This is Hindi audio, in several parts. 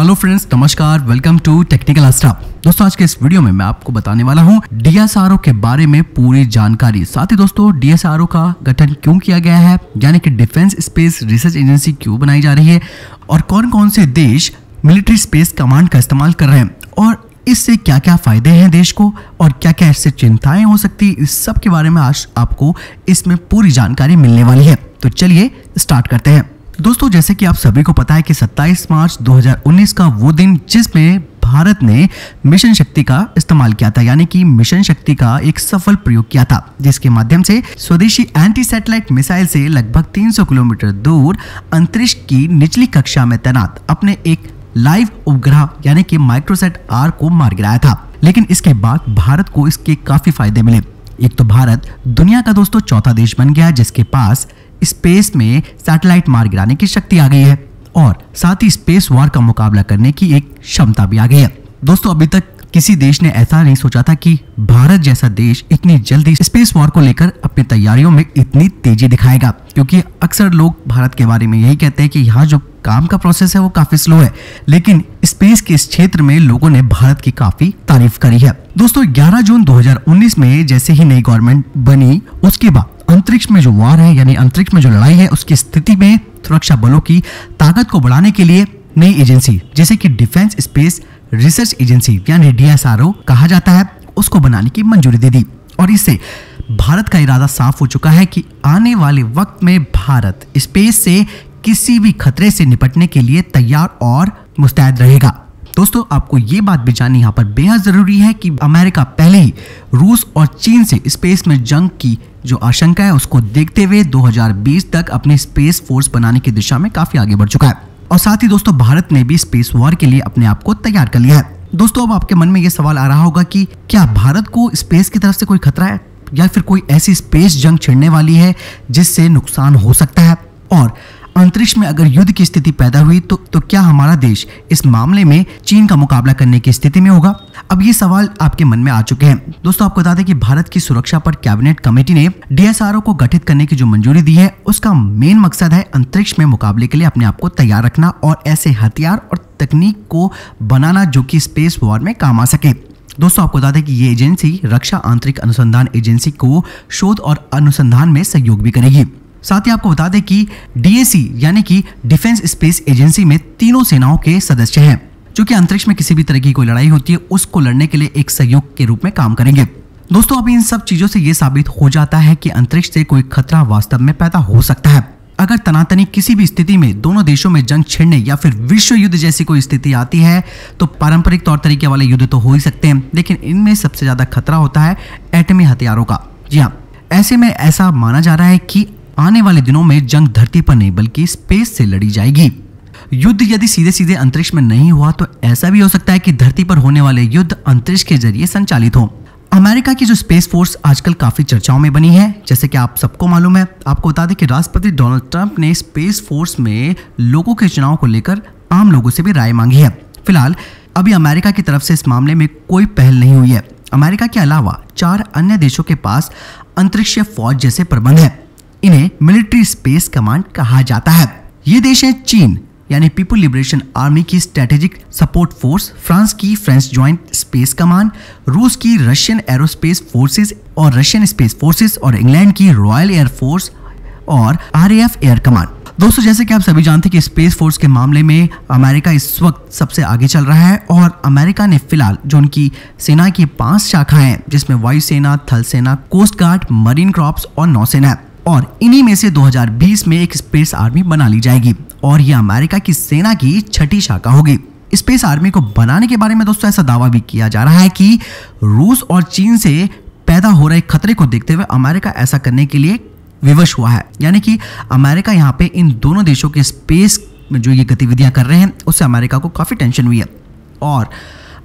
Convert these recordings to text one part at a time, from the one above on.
हेलो फ्रेंड्स, नमस्कार। Welcome to technical आस्ट्रा। दोस्तों, आज के इस वीडियो में मैं आपको बताने वाला हूं डीएसआरओ के बारे में पूरी जानकारी। साथ ही दोस्तों, डीएसआरओ का गठन क्यों किया गया है, यानी कि डिफेंस स्पेस रिसर्च एजेंसी क्यों बनाई जा रही है, और कौन कौन से देश मिलिट्री स्पेस कमांड का इस्तेमाल कर रहे हैं, और इससे क्या क्या फायदे हैं देश को और क्या क्या इससे चिंताएं हो सकती, इस सब के बारे में आज आपको इसमें पूरी जानकारी मिलने वाली है। तो चलिए स्टार्ट करते हैं। दोस्तों, जैसे कि आप सभी को पता है कि 27 मार्च 2019 का वो दिन जिसमें भारत ने मिशन शक्ति का इस्तेमाल किया था, यानी कि मिशन शक्ति का एक सफल प्रयोग किया था, जिसके माध्यम से स्वदेशी एंटी सैटेलाइट मिसाइल से लगभग 300 किलोमीटर दूर अंतरिक्ष की निचली कक्षा में तैनात अपने एक लाइव उपग्रह यानी कि माइक्रोसेट R को मार गिराया था। लेकिन इसके बाद भारत को इसके काफी फायदे मिले। एक तो भारत दुनिया का दोस्तों चौथा देश बन गया जिसके पास स्पेस में सैटेलाइट मार गिराने की शक्ति आ गई है, और साथ ही स्पेस वॉर का मुकाबला करने की एक क्षमता भी आ गई है। दोस्तों, अभी तक किसी देश ने ऐसा नहीं सोचा था कि भारत जैसा देश इतनी जल्दी स्पेस वॉर को लेकर अपनी तैयारियों में इतनी तेजी दिखाएगा, क्योंकि अक्सर लोग भारत के बारे में यही कहते हैं कि यहाँ जो काम का प्रोसेस है वो काफी स्लो है, लेकिन स्पेस के इस क्षेत्र में लोगों ने भारत की काफी तारीफ करी है। दोस्तों, 11 जून 2019 में जैसे ही नई गवर्नमेंट बनी, उसके बाद अंतरिक्ष में जो वॉर है यानी अंतरिक्ष में जो लड़ाई है, उसकी स्थिति में सुरक्षा बलों की ताकत को बढ़ाने के लिए नई एजेंसी जैसे कि डिफेंस स्पेस रिसर्च एजेंसी यानी डीएसआरओ कहा जाता है, उसको बनाने की मंजूरी दे दी। और इससे भारत का इरादा साफ हो चुका है कि आने वाले वक्त में भारत स्पेस से किसी भी खतरे से निपटने के लिए तैयार और मुस्तैद रहेगा। दोस्तों, आपको ये बात भी जाननी यहाँ पर बेहद जरूरी है कि अमेरिका पहले ही रूस और चीन से स्पेस में जंग की जो आशंका है उसको देखते हुए 2020 तक अपने स्पेस फोर्स बनाने की दिशा में काफी आगे बढ़ चुका है, और साथ ही दोस्तों भारत ने भी स्पेस वॉर के लिए अपने आप को तैयार कर लिया है। दोस्तों, अब आपके मन में ये सवाल आ रहा होगा कि क्या भारत को स्पेस की तरफ से कोई खतरा है, या फिर कोई ऐसी स्पेस जंग छिड़ने वाली है जिससे नुकसान हो सकता है, और अंतरिक्ष में अगर युद्ध की स्थिति पैदा हुई तो क्या हमारा देश इस मामले में चीन का मुकाबला करने की स्थिति में होगा। अब ये सवाल आपके मन में आ चुके हैं। दोस्तों, आपको बता दें कि भारत की सुरक्षा पर कैबिनेट कमेटी ने डीएसआरओ को गठित करने की जो मंजूरी दी है, उसका मेन मकसद है अंतरिक्ष में मुकाबले के लिए अपने आप को तैयार रखना और ऐसे हथियार और तकनीक को बनाना जो कि स्पेस वॉर में काम आ सके। दोस्तों, आपको बता दें कि ये एजेंसी रक्षा आंतरिक अनुसंधान एजेंसी को शोध और अनुसंधान में सहयोग भी करेगी। साथ ही आपको बता दें कि डीएसी यानी कि डिफेंस स्पेस एजेंसी में तीनों सेनाओं के सदस्य हैं, जो कि अंतरिक्ष में किसी भी तरह की कोई लड़ाई होती है उसको लड़ने के लिए एक सहयोग के रूप में काम करेंगे। दोस्तों, अभी इन सब चीजों से ये साबित हो जाता है कि अंतरिक्ष से कोई खतरा वास्तव में पैदा हो सकता है। अगर तनातनी किसी भी स्थिति में दोनों देशों में जंग छिड़ने या फिर विश्व युद्ध जैसी कोई स्थिति आती है तो पारंपरिक तौर तरीके वाले युद्ध तो हो ही सकते हैं, लेकिन इनमें सबसे ज्यादा खतरा होता है एटमी हथियारों का। जी हाँ, ऐसे में ऐसा माना जा रहा है कि आने वाले दिनों में जंग धरती पर नहीं बल्कि स्पेस से लड़ी जाएगी। युद्ध यदि सीधे सीधे अंतरिक्ष में नहीं हुआ तो ऐसा भी हो सकता है कि धरती पर होने वाले युद्ध अंतरिक्ष के जरिए संचालित हो। अमेरिका की जो स्पेस फोर्स आजकल काफी चर्चाओं में बनी है, जैसे कि आप सबको मालूम है। आपको बता दें कि राष्ट्रपति डोनाल्ड ट्रंप ने स्पेस फोर्स में लोगों के चुनाव को लेकर आम लोगों से भी राय मांगी है। फिलहाल अभी अमेरिका की तरफ से इस मामले में कोई पहल नहीं हुई है। अमेरिका के अलावा 4 अन्य देशों के पास अंतरिक्षीय फौज जैसे प्रबंध है। इन्हें मिलिट्री स्पेस कमांड कहा जाता है। ये देश है चीन यानी पीपल लिबरेशन आर्मी की स्ट्रेटेजिक सपोर्ट फोर्स, फ्रांस की फ्रेंच जॉइंट स्पेस कमांड, रूस की रशियन एरोस्पेस फोर्सेस और रशियन स्पेस फोर्सेस, और इंग्लैंड की रॉयल एयर फोर्स और आरएफ एयर कमांड। दोस्तों, जैसे कि आप सभी जानते हैं कि स्पेस फोर्स के मामले में अमेरिका इस वक्त सबसे आगे चल रहा है, और अमेरिका ने फिलहाल जो उनकी सेना की 5 शाखाएं जिसमें वायुसेना, थल सेना, कोस्ट गार्ड, मरीन क्रॉप्स और नौसेना, और इन्हीं में से 2020 में एक स्पेस आर्मी बना ली जाएगी, और यह अमेरिका की सेना की 6ठी शाखा होगी। स्पेस आर्मी को बनाने के बारे में दोस्तों ऐसा दावा भी किया जा रहा है कि रूस और चीन से पैदा हो रहे खतरे को देखते हुए अमेरिका ऐसा करने के लिए विवश हुआ है, यानी कि अमेरिका यहाँ पे इन दोनों देशों के स्पेस में जो ये गतिविधियां कर रहे हैं उससे अमेरिका को काफी टेंशन हुई है, और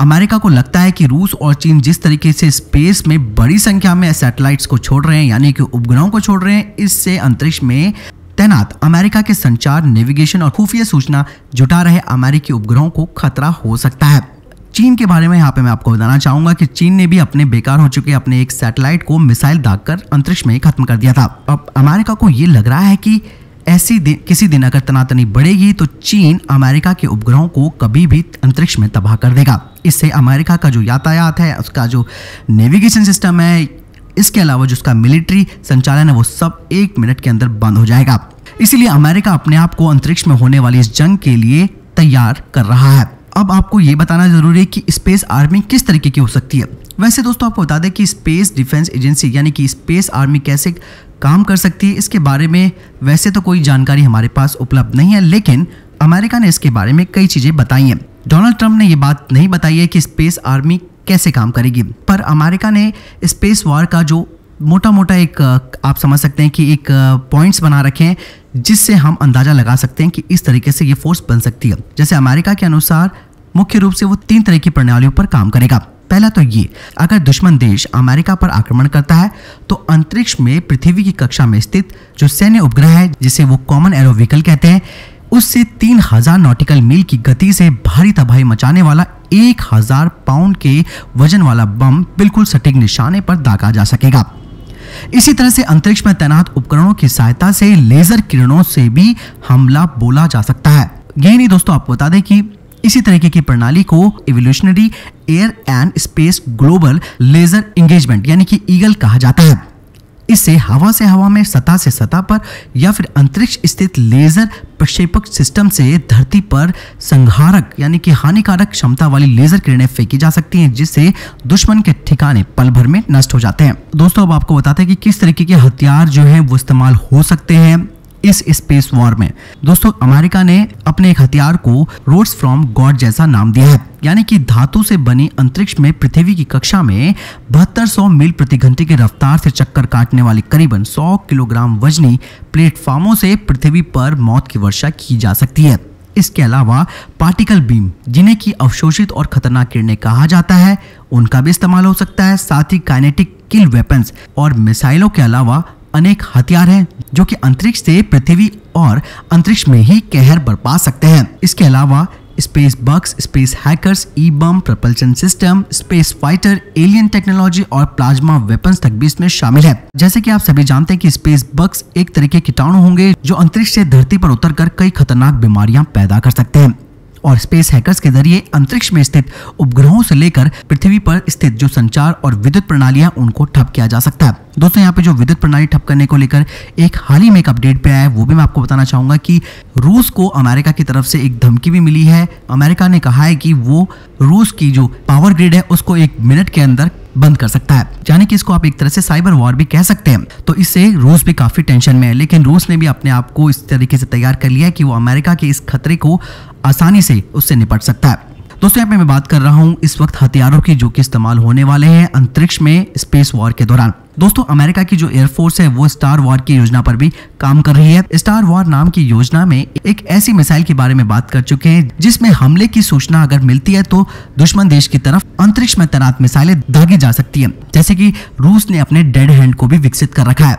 अमेरिका को लगता है कि रूस और चीन जिस तरीके से स्पेस में बड़ी संख्या में सैटेलाइट्स को छोड़ रहे हैं यानी कि उपग्रहों को छोड़ रहे हैं, इससे अंतरिक्ष में तैनात अमेरिका के संचार, नेविगेशन और खुफिया सूचना जुटा रहे अमेरिकी उपग्रहों को खतरा हो सकता है। चीन के बारे में यहाँ पे मैं आपको बताना चाहूंगा कि चीन ने भी अपने बेकार हो चुके अपने एक सैटेलाइट को मिसाइल दागकर अंतरिक्ष में खत्म कर दिया था। अब अमेरिका को ये लग रहा है कि ऐसी किसी दिन अगर तनातनी बढ़ेगी तो चीन अमेरिका के उपग्रहों को कभी भी अंतरिक्ष में तबाह कर देगा। इससे अमेरिका का जो यातायात है, उसका जो नेविगेशन सिस्टम है, इसके अलावा जो उसका मिलिट्री संचालन है, वो सब एक मिनट के अंदर बंद हो जाएगा। इसीलिए अमेरिका अपने आप को अंतरिक्ष में होने वाली इस जंग के लिए तैयार कर रहा है। अब आपको ये बताना जरूरी है कि स्पेस आर्मी किस तरीके की हो सकती है। वैसे दोस्तों आपको बता दें कि स्पेस डिफेंस एजेंसी यानी कि स्पेस आर्मी कैसे काम कर सकती है, इसके बारे में वैसे तो कोई जानकारी हमारे पास उपलब्ध नहीं है, लेकिन अमेरिका ने इसके बारे में कई चीज़ें बताई हैं। डोनाल्ड ट्रंप ने ये बात नहीं बताई है कि स्पेस आर्मी कैसे काम करेगी, पर अमेरिका ने स्पेस वॉर का जो मोटा मोटा एक आप समझ सकते हैं कि एक पॉइंट्स बना रखे हैं, जिससे हम अंदाज़ा लगा सकते हैं कि इस तरीके से ये फोर्स बन सकती है। जैसे अमेरिका के अनुसार मुख्य रूप से वो तीन तरह की प्रणालियों पर काम करेगा। पहला तो ये, अगर दुश्मन देश अमेरिका पर आक्रमण करता है तो अंतरिक्ष में पृथ्वी की कक्षा में स्थित जो सैन्य उपग्रह है, जिसे वो कॉमन एरो व्हीकल कहते हैं, उससे 3000 नॉटिकल मील की गति से भारी तबाही मचाने वाला 1000 पाउंड के वजन वाला बम बिल्कुल सटीक निशाने पर दागा जा सकेगा। इसी तरह से अंतरिक्ष में तैनात उपकरणों की सहायता से लेजर किरणों से भी हमला बोला जा सकता है। यही नहीं दोस्तों आपको बता दें कि इसी तरीके की प्रणाली को evolutionary air and space global laser engagement यानी कि ईगल कहा जाता है। इससे हवा से हवा में, सतह से सतह पर या फिर अंतरिक्ष स्थित लेजर प्रक्षेपक सिस्टम से धरती पर संहारक यानी कि हानिकारक क्षमता वाली लेजर किरणें फेंकी जा सकती हैं, जिससे दुश्मन के ठिकाने पल भर में नष्ट हो जाते हैं। दोस्तों अब आपको बताते हैं कि किस तरीके के हथियार जो है वो इस्तेमाल हो सकते हैं इस स्पेस वॉर में। दोस्तों अमेरिका ने अपने एक हथियार को रोड्स फ्रॉम गॉड जैसा नाम दिया है, यानी कि धातु से बनी अंतरिक्ष में पृथ्वी की कक्षा में 7200 मील प्रति घंटे की रफ्तार से चक्कर काटने वाली करीबन 100 किलोग्राम वजनी प्लेटफार्मों से पृथ्वी पर मौत की वर्षा की जा सकती है। इसके अलावा पार्टिकल बीम, जिन्हें की अवशोषित और खतरनाक किरणें कहा जाता है, उनका भी इस्तेमाल हो सकता है। साथ ही काइनेटिक किल वेपन्स और मिसाइलों के अलावा अनेक हथियार हैं जो कि अंतरिक्ष से पृथ्वी और अंतरिक्ष में ही कहर बरपा सकते हैं। इसके अलावा space bugs, space hackers, E bomb, propulsion system, space fighter, alien technology और प्लाज्मा वेपन्स तक भी इसमें शामिल है। जैसे कि आप सभी जानते हैं कि स्पेस बग्स एक तरह के कीटाणु होंगे जो अंतरिक्ष से धरती पर उतरकर कई खतरनाक बीमारियां पैदा कर सकते हैं। और स्पेस हैकर्स के जरिए अंतरिक्ष में स्थित उपग्रहों से लेकर पृथ्वी पर स्थित जो संचार और विद्युत प्रणालियां, उनको ठप किया जा सकता है। दोस्तों यहाँ पे जो विद्युत प्रणाली ठप करने को लेकर एक हाल ही में एक अपडेट पे आया है, वो भी मैं आपको बताना चाहूंगा कि रूस को अमेरिका की तरफ से एक धमकी भी मिली है। अमेरिका ने कहा है कि वो रूस की जो पावर ग्रिड है उसको एक मिनट के अंदर बंद कर सकता है, यानी कि इसको आप एक तरह से साइबर वॉर भी कह सकते हैं। तो इससे रूस भी काफी टेंशन में है, लेकिन रूस ने भी अपने आप को इस तरीके से तैयार कर लिया है कि वो अमेरिका के इस खतरे को आसानी से उससे निपट सकता है। दोस्तों यहाँ पे मैं बात कर रहा हूँ इस वक्त हथियारों की जो कि इस्तेमाल होने वाले हैं अंतरिक्ष में स्पेस वॉर के दौरान। दोस्तों अमेरिका की जो एयरफोर्स है वो स्टार वॉर की योजना पर भी काम कर रही है। स्टार वॉर नाम की योजना में एक ऐसी मिसाइल के बारे में बात कर चुके हैं जिसमें हमले की सूचना अगर मिलती है तो दुश्मन देश की तरफ अंतरिक्ष में तैनात मिसाइलें दागी जा सकती है। जैसे कि रूस ने अपने डेड हैंड को भी विकसित कर रखा है।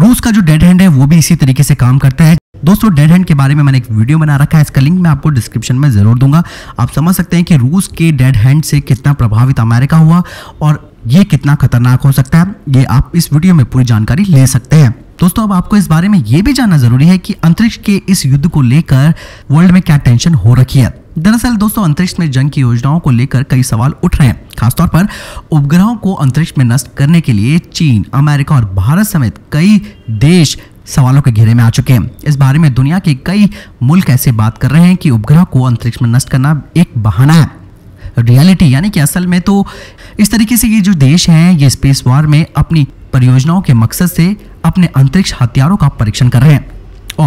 रूस का जो डेड हैंड है वो भी इसी तरीके से काम करता है। दोस्तों डेड हैंड के बारे में मैंने एक वीडियो बना रखा है, इसका लिंक मैं आपको डिस्क्रिप्शन में जरूर दूंगा। आप समझ सकते हैं कि रूस के डेड हैंड से कितना प्रभावित अमेरिका हुआ और ये कितना खतरनाक हो सकता है, ये आप इस वीडियो में पूरी जानकारी ले सकते हैं। दोस्तों अब आपको इस बारे में ये भी जानना जरूरी है कि अंतरिक्ष के इस युद्ध को लेकर वर्ल्ड में क्या टेंशन हो रखी है। दरअसल दोस्तों अंतरिक्ष में जंग की योजनाओं को लेकर कई सवाल उठ रहे हैं। खासतौर पर उपग्रहों को अंतरिक्ष में नष्ट करने के लिए चीन, अमेरिका और भारत समेत कई देश सवालों के घेरे में आ चुके हैं। इस बारे में दुनिया के कई मुल्क ऐसे बात कर रहे हैं कि उपग्रह को अंतरिक्ष में नष्ट करना एक बहाना है। रियलिटी यानी कि असल में तो इस तरीके से ये जो देश हैं ये स्पेस वॉर में अपनी परियोजनाओं के मकसद से अपने अंतरिक्ष हथियारों का परीक्षण कर रहे हैं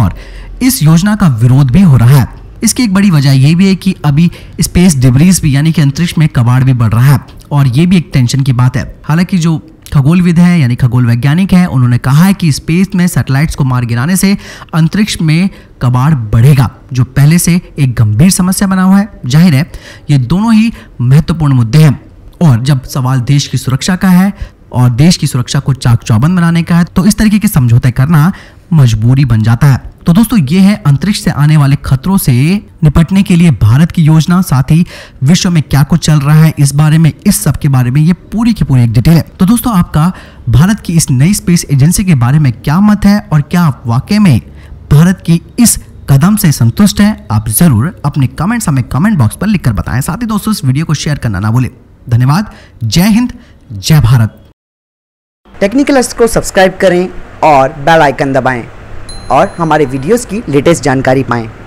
और इस योजना का विरोध भी हो रहा है। इसकी एक बड़ी वजह यह भी है कि अभी स्पेस डिब्रीज भी यानी कि अंतरिक्ष में कबाड़ भी बढ़ रहा है और ये भी एक टेंशन की बात है। हालांकि जो खगोलविद है यानी खगोल वैज्ञानिक है, उन्होंने कहा है कि स्पेस में सैटेलाइट्स को मार गिराने से अंतरिक्ष में कबाड़ बढ़ेगा, जो पहले से एक गंभीर समस्या बना हुआ है। जाहिर है ये दोनों ही महत्वपूर्ण मुद्दे हैं और जब सवाल देश की सुरक्षा का है और देश की सुरक्षा को चाक चौबंद बनाने का है तो इस तरीके के समझौते करना मजबूरी बन जाता है। तो दोस्तों ये है अंतरिक्ष से आने वाले खतरों से निपटने के लिए भारत की योजना, साथ ही विश्व में क्या कुछ चल रहा है इस बारे में, इस सब के बारे में ये पूरी की पूरी एक डिटेल है। तो दोस्तों आपका भारत की इस नई स्पेस एजेंसी के बारे में क्या मत है और क्या आप वाकई में भारत की इस कदम से संतुष्ट है? आप जरूर अपने कमेंट्स हमें कमेंट बॉक्स पर लिखकर बताएं। साथ ही दोस्तों इस वीडियो को शेयर करना ना भूलें। धन्यवाद। जय हिंद, जय भारत। टेक्निकल अस्त्र को सब्सक्राइब करें और बेल आइकन दबाएं और हमारे वीडियोस की लेटेस्ट जानकारी पाएं।